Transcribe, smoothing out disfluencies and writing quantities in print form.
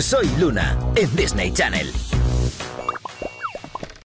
Soy Luna en Disney Channel.